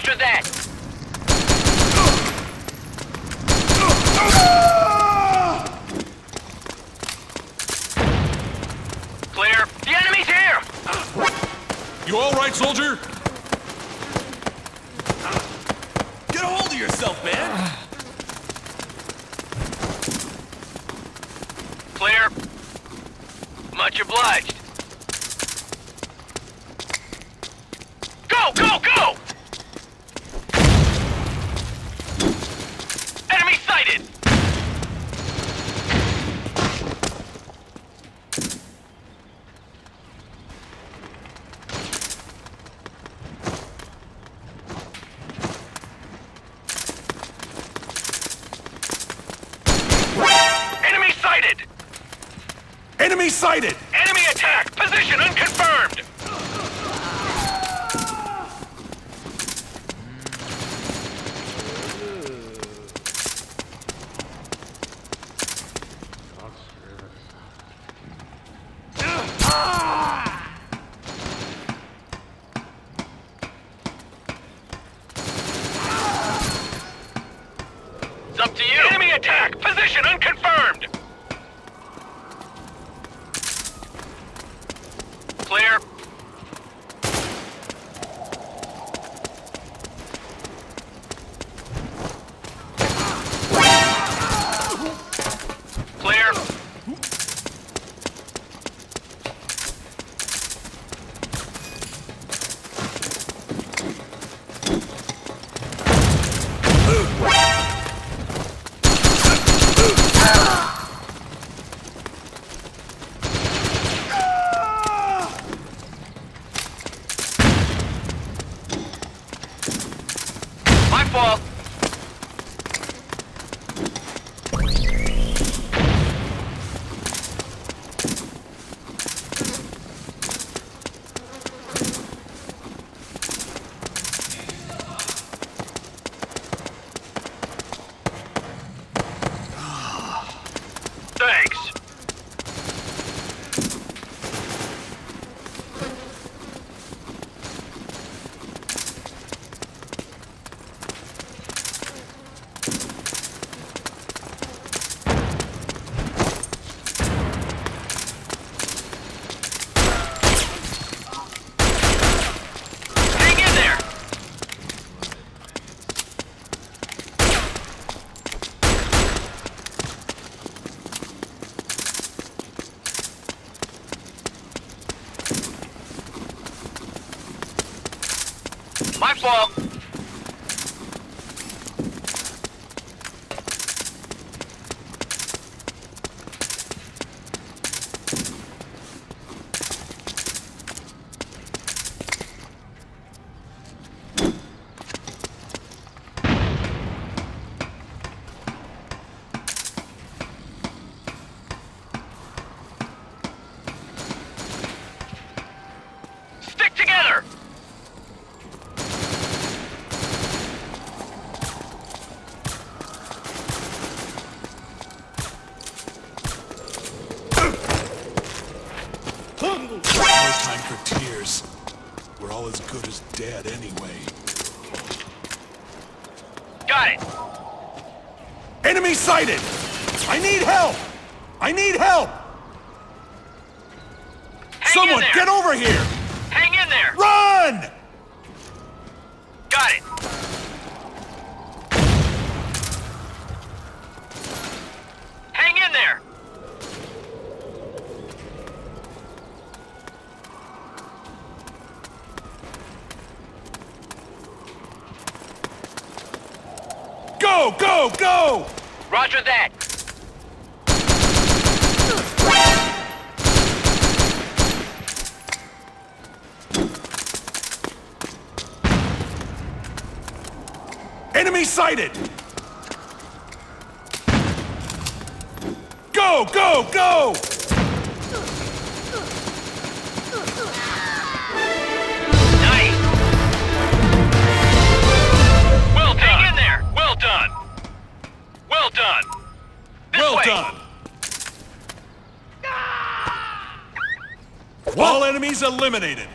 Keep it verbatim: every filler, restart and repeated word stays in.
Roger that. Clear. The enemy's here. You all right, soldier? Get a hold of yourself, man. Clear. Much obliged. Go, go, go! Enemy sighted! Enemy sighted! Enemy sighted! Enemy attack! Position unconfirmed! Up to you. Enemy attack! Position unconfirmed! Clear. Clear. Fault. Thanks. My fault. Stick together. No time for tears. We're all as good as dead anyway. Got it! Enemy sighted! I need help! I need help! Hang Someone, get over here! Hang in there! Run! Got it! Hang in there! Go, go, go! Roger that! Enemy sighted! Go, go, go! All enemies eliminated.